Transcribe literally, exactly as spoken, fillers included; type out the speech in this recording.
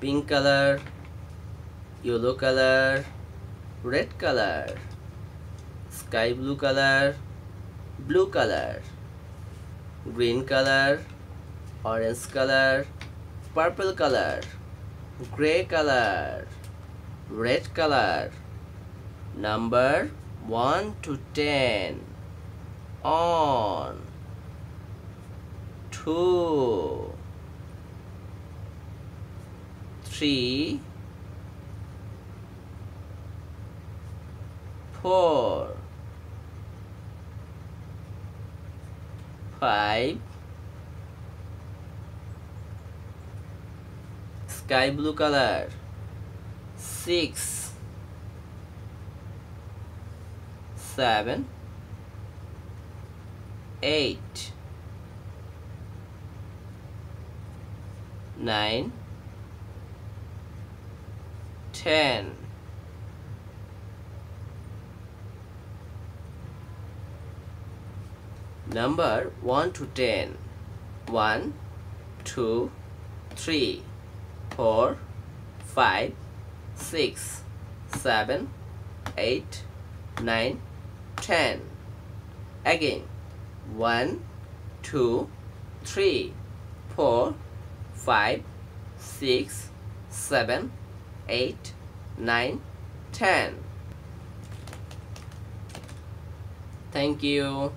pink color, yellow color, red color, sky blue color, blue color, green color, orange color, purple color, gray color, red color. Number one to ten. On, two, three, four, five. Sky blue color. Six, seven, eight, nine, ten. Number one to ten. One, two, three, four, five, six, seven, eight, nine, ten. Again, one, two, three, four, five, six, seven, eight, nine, ten. Thank you.